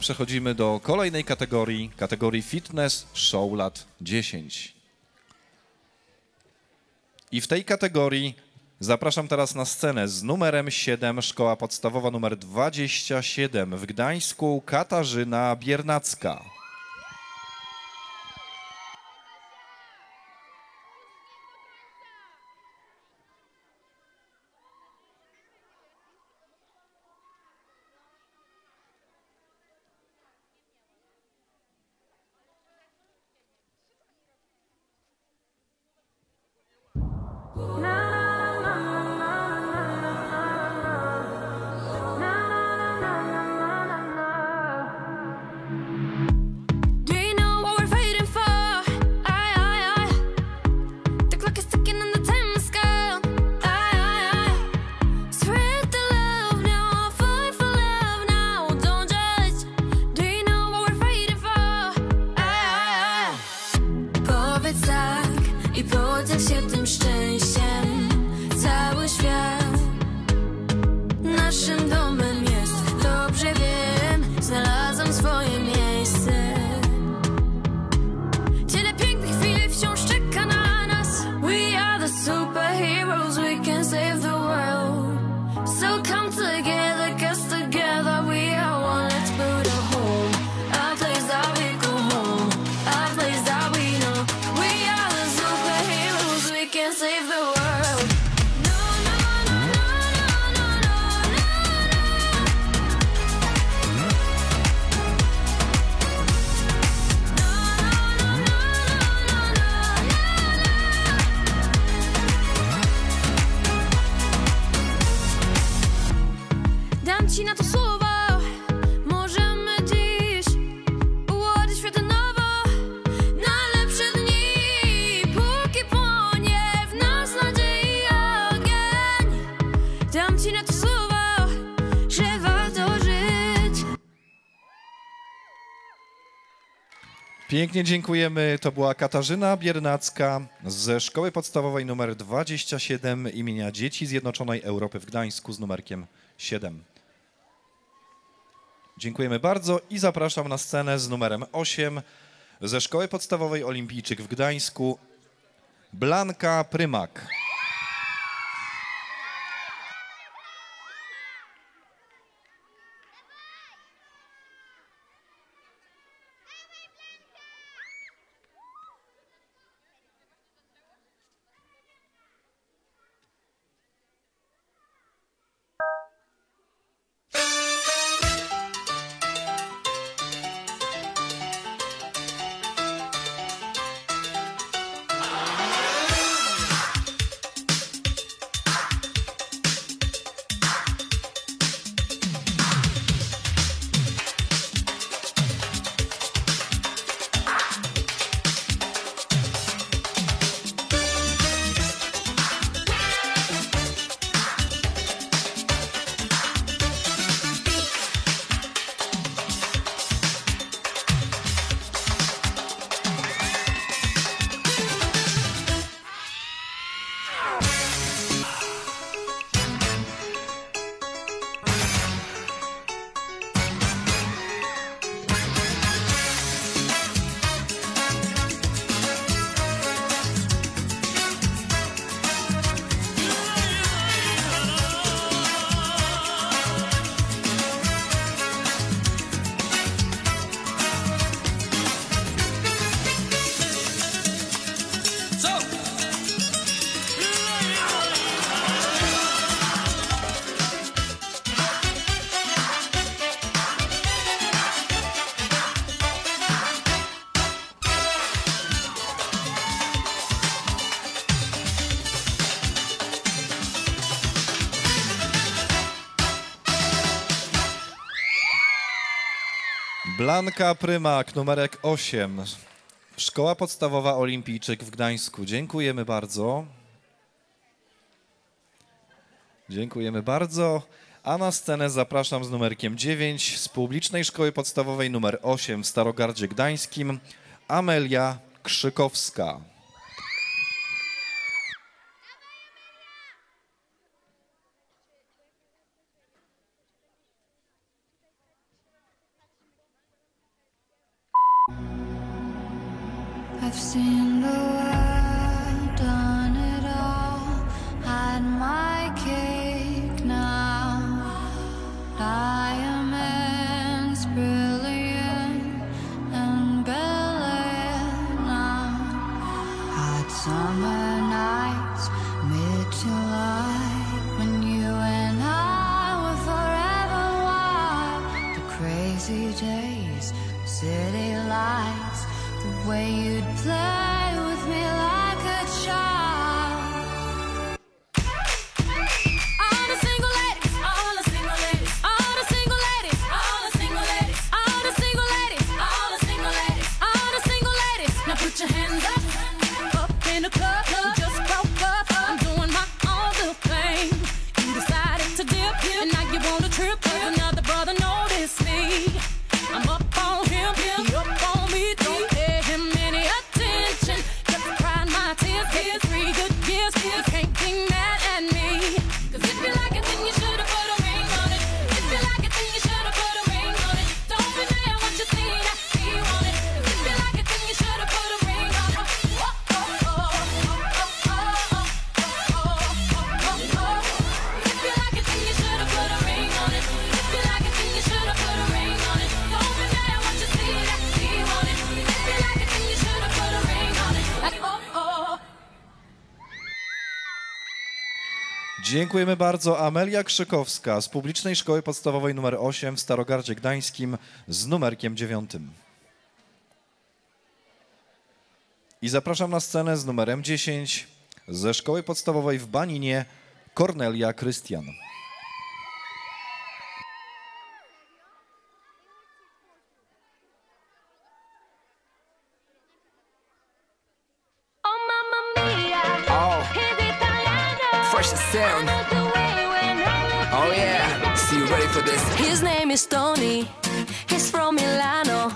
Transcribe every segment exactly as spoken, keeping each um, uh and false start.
przechodzimy do kolejnej kategorii, kategorii fitness show lat dziesięć. I w tej kategorii zapraszam teraz na scenę z numerem siedem, Szkoła Podstawowa nr dwadzieścia siedem w Gdańsku, Katarzyna Biernacka. Pięknie dziękujemy. To była Katarzyna Biernacka ze Szkoły Podstawowej nr dwadzieścia siedem imienia Dzieci Zjednoczonej Europy w Gdańsku z numerkiem siedem. Dziękujemy bardzo i zapraszam na scenę z numerem osiem ze Szkoły Podstawowej Olimpijczyk w Gdańsku, Blanka Prymak. Blanka Prymak, numerek osiem, Szkoła Podstawowa Olimpijczyk w Gdańsku. Dziękujemy bardzo. Dziękujemy bardzo. A na scenę zapraszam z numerkiem dziewięć z Publicznej Szkoły Podstawowej nr osiem w Starogardzie Gdańskim, Amelia Krzykowska. Dziękujemy bardzo. Amelia Krzykowska z Publicznej Szkoły Podstawowej numer osiem w Starogardzie Gdańskim z numerkiem dziewięć. I zapraszam na scenę z numerem dziesięć ze Szkoły Podstawowej w Baninie Kornelia Krystian. Oh yeah, so you ready for this? His name is Tony, he's from Milano.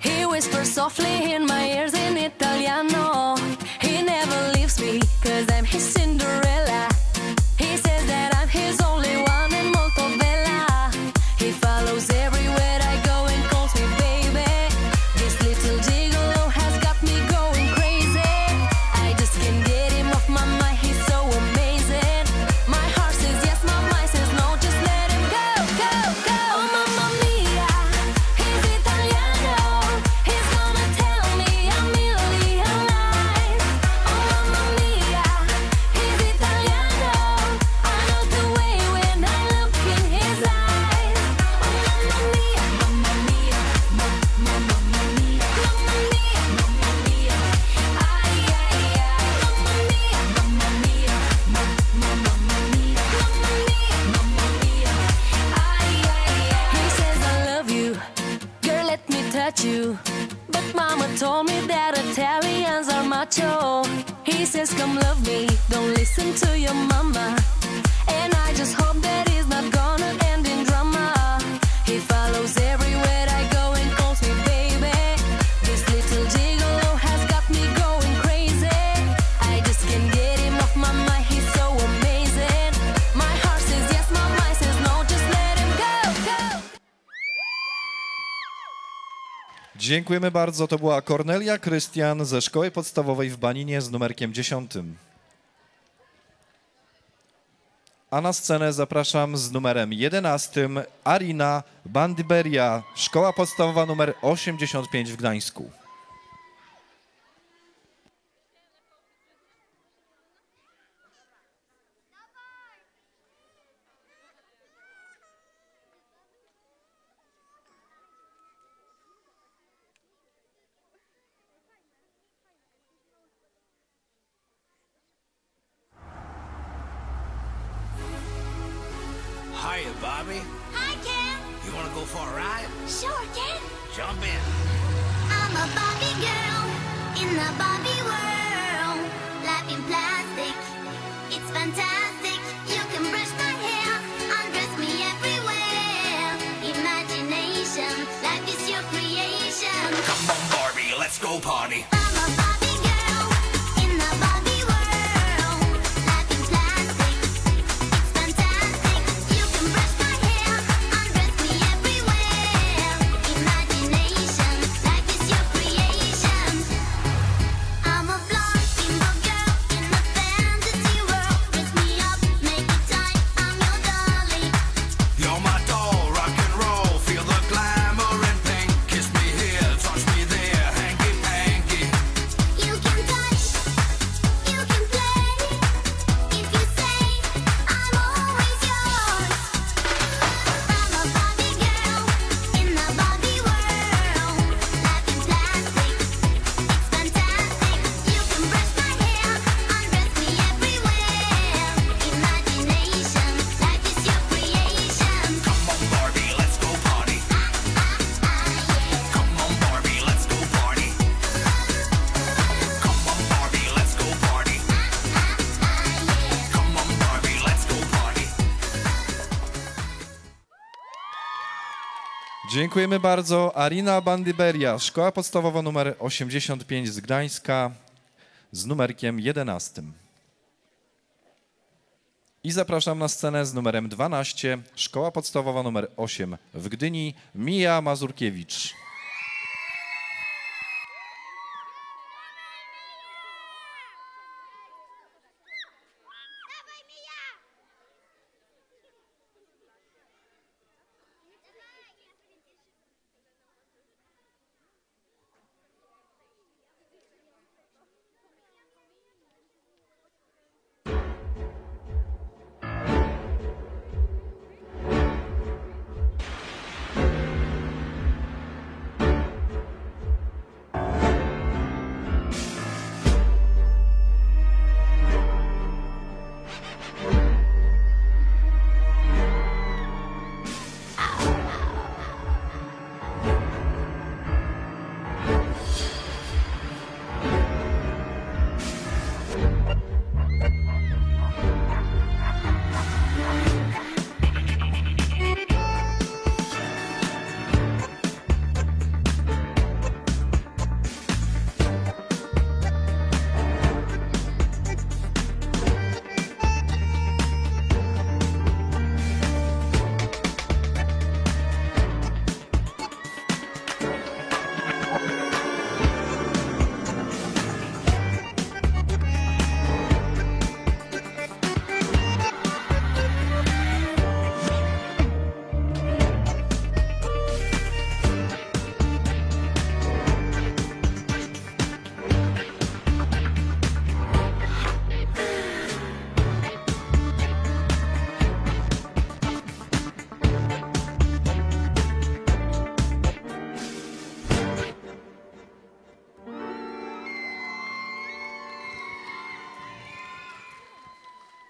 He whispers softly in my ears in Italiano. He never leaves me, cause I'm his Cinderella. He says that I'm his only one in Montebella. He follows everywhere I go and calls me baby. This little gigolo has got me going crazy. I just can't get him off my mind, he's so amazing. You. But mama told me that Italians are macho. He says come love me, don't listen to your mama. And I just hope that it's not gonna end in drama. He follows everywhere I go and calls me baby. This little gigolo has got me going crazy. I just can't get him off my mind, he's so amazing. My heart says yes, my mind says no, just let him go, go. Dziękujemy bardzo. To była Kornelia Krystian ze Szkoły Podstawowej w Baninie z numerkiem dziesięć. A na scenę zapraszam z numerem jedenaście Arina Bandyberia, Szkoła Podstawowa numer osiemdziesiąt pięć w Gdańsku. Hiya, Bobby. Hi, Ken. You want to go for a ride? Sure, Ken. Jump in. I'm a Bobby girl in the Bobby world. Life in plastic, it's fantastic. You can brush my hair, undress me everywhere. Imagination, life is your creation. Come on, Barbie, let's go party. Dziękujemy bardzo. Arina Bandyberia, Szkoła Podstawowa numer osiemdziesiąt pięć z Gdańska z numerkiem jedenastym. I zapraszam na scenę z numerem dwanaście, Szkoła Podstawowa numer osiem w Gdyni, Mia Mazurkiewicz.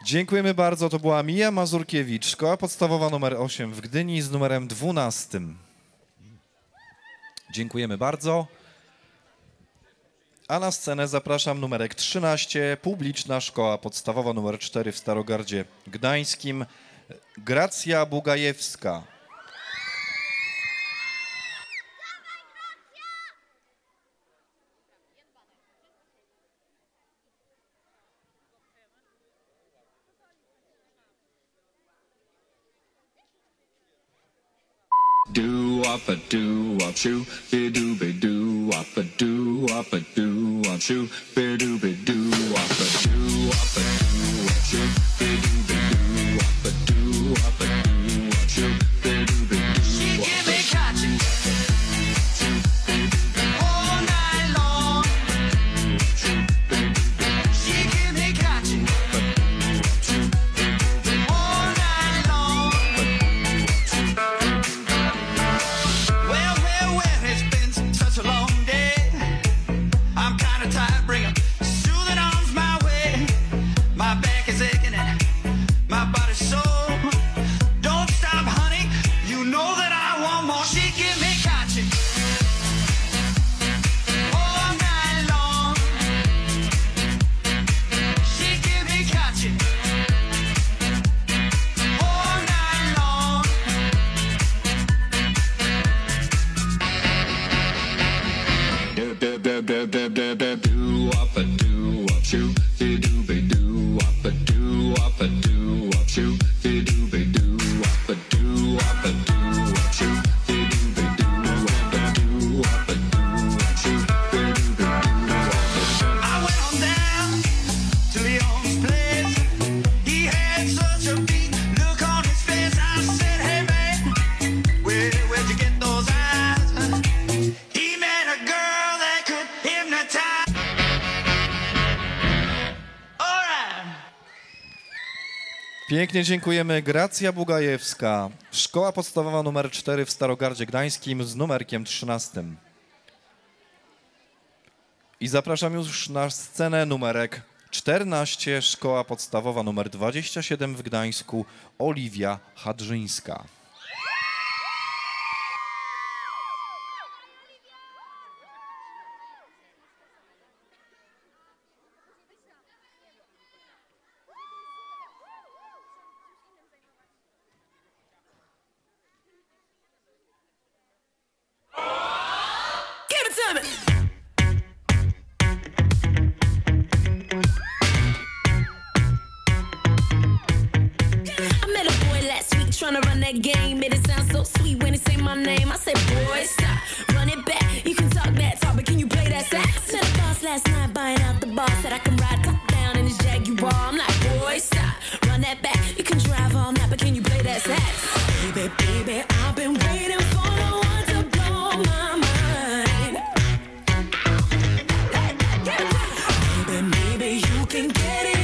Dziękujemy bardzo. To była Mia Mazurkiewicz, Szkoła Podstawowa numer osiem w Gdyni z numerem dwunastym. Dziękujemy bardzo. A na scenę zapraszam numerek trzynaście, Publiczna Szkoła Podstawowa numer cztery w Starogardzie Gdańskim, Gracja Bugajewska. Up a do up shoe, be do be do up a do up a do up shoe, be do be do up a do up a do up shoe, be do be do up a do up a do up shoe, be do be do. She can be catching all night long. She can be catching all night long. Pięknie dziękujemy. Gracja Bugajewska, Szkoła Podstawowa numer cztery w Starogardzie Gdańskim z numerkiem trzynastym. I zapraszam już na scenę numerek czternaście, Szkoła Podstawowa numer dwadzieścia siedem w Gdańsku, Oliwia Hadryńska. Jedziemy! Trying to run that game, and it sounds so sweet when it say my name. I said, boy, stop, run it back. You can talk that talk, but can you play that sax? Met a boss last night, buying out the bar. Said I can ride top down in his Jaguar. I'm like, boy, stop, run that back. You can drive all night, but can you play that sax? Baby, baby, I've been waiting for no one to blow my mind. Baby, maybe you can get it.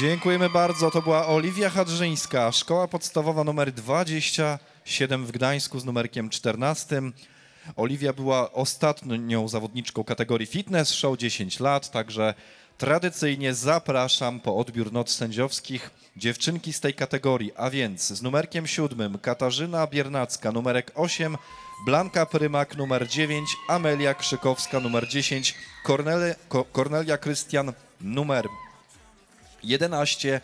Dziękujemy bardzo. To była Oliwia Hadrzyńska, Szkoła Podstawowa numer dwadzieścia siedem w Gdańsku z numerkiem czternastym. Oliwia była ostatnią zawodniczką kategorii fitness, show dziesięć lat, także tradycyjnie zapraszam po odbiór not sędziowskich dziewczynki z tej kategorii, a więc z numerkiem siódmym Katarzyna Biernacka, numerek osiem, Blanka Prymak, numer dziewięć, Amelia Krzykowska, numer dziesięć, Kornel... Kornelia Krystian, numer jedenaście,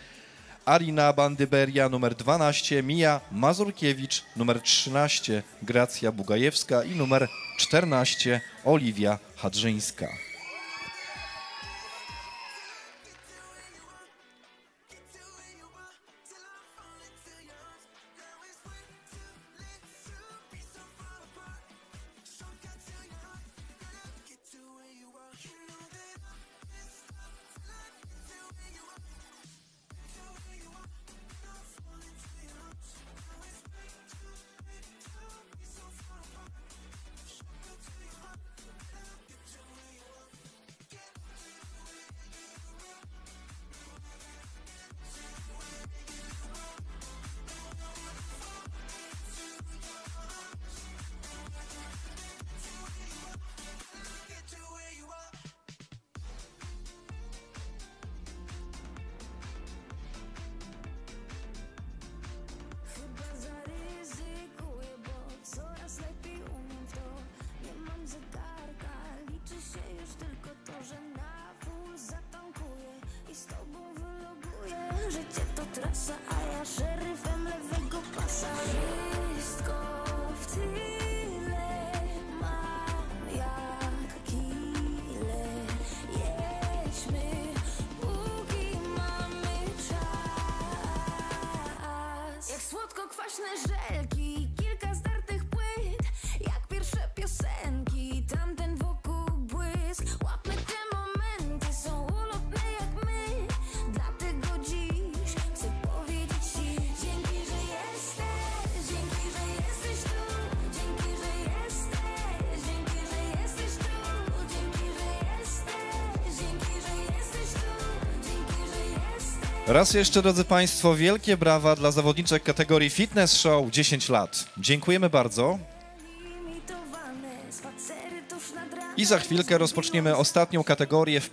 Arina Bandyberia, numer dwanaście, Mia Mazurkiewicz, numer trzynaście, Gracja Bugajewska i numer czternaście, Oliwia Hadrzyńska. Raz jeszcze, drodzy Państwo, wielkie brawa dla zawodniczek kategorii Fitness Show dziesięć lat. Dziękujemy bardzo. I za chwilkę rozpoczniemy ostatnią kategorię w